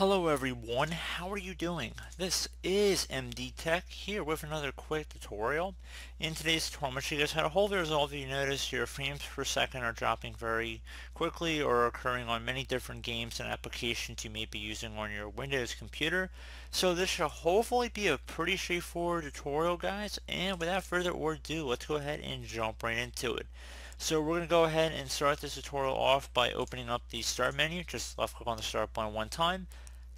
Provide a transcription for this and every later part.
Hello everyone, how are you doing? This is MD Tech here with another quick tutorial. In today's tutorial, I'm going to show you guys how to hold the result if you notice your frames per second are dropping very quickly or occurring on many different games and applications you may be using on your Windows computer. So this should hopefully be a pretty straightforward tutorial, guys, and without further ado, let's go ahead and jump right into it. So we're going to go ahead and start this tutorial off by opening up the start menu. Just left click on the start button one time.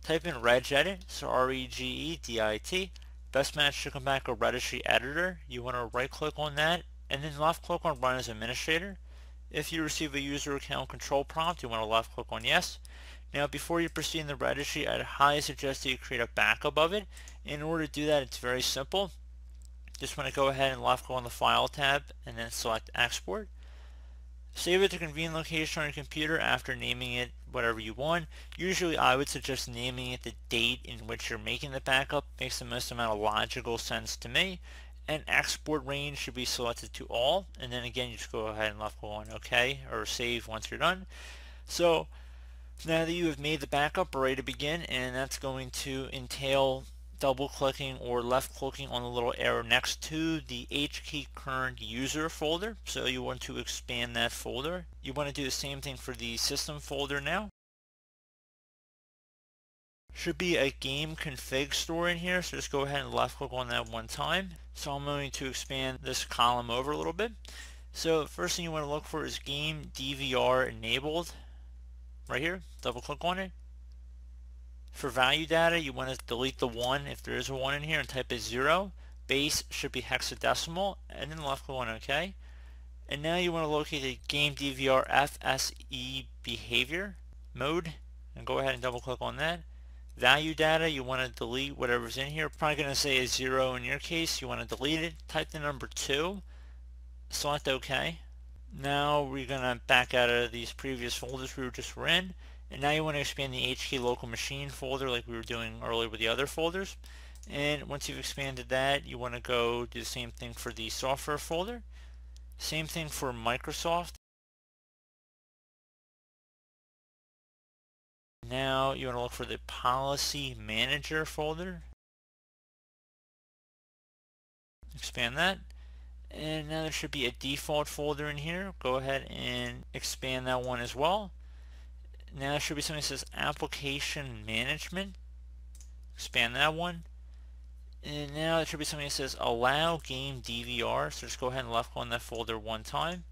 Type in regedit, so R-E-G-E-D-I-T. Best match should come back a registry editor. You want to right click on that and then left click on run as administrator. If you receive a user account control prompt, you want to left click on yes. Now before you proceed in the registry, I'd highly suggest that you create a backup of it. In order to do that, it's very simple. Just want to go ahead and left click on the file tab and then select export. Save it to convenient location on your computer after naming it whatever you want. Usually I would suggest naming it the date in which you're making the backup. Makes the most amount of logical sense to me. And export range should be selected to all. And then again, you just go ahead and left click on OK or save once you're done. So now that you have made the backup, we're ready to begin, and that's going to entail double clicking or left clicking on the little arrow next to the HKey current user folder. So you want to expand that folder. You want to do the same thing for the system folder now. Should be a game config store in here, so just go ahead and left click on that one time. So I'm going to expand this column over a little bit. So first thing you want to look for is Game DVR enabled. Right here, double click on it. For value data, you want to delete the 1 if there is a 1 in here and type a 0. Base should be hexadecimal and then left click on OK. And now you want to locate the Game DVR FSE behavior mode and go ahead and double click on that. Value data, you want to delete whatever's in here. Probably going to say a 0 in your case. You want to delete it. Type the number 2. Select OK. Now we're going to back out of these previous folders we were in. And now you want to expand the HKey local machine folder like we were doing earlier with the other folders. And once you've expanded that, you want to go do the same thing for the software folder. Same thing for Microsoft. Now you want to look for the policy manager folder. Expand that. And now there should be a default folder in here. Go ahead and expand that one as well. Now there should be something that says application management. Expand that one. And now there should be something that says allow game DVR. So just go ahead and left click on that folder one time.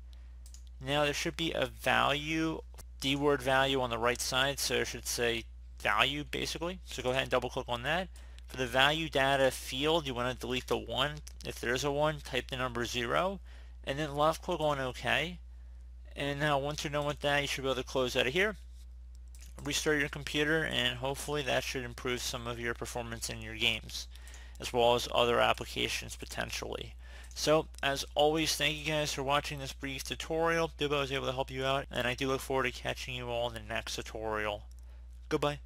Now there should be a value, D word value on the right side. So it should say value basically. So go ahead and double click on that. For the value data field, you want to delete the 1. If there's a 1, type the number 0. And then left click on OK. And now once you're done with that, you should be able to close out of here. Restart your computer, and hopefully that should improve some of your performance in your games as well as other applications potentially. So as always, thank you guys for watching this brief tutorial. I hope I was able to help you out, and I do look forward to catching you all in the next tutorial. Goodbye.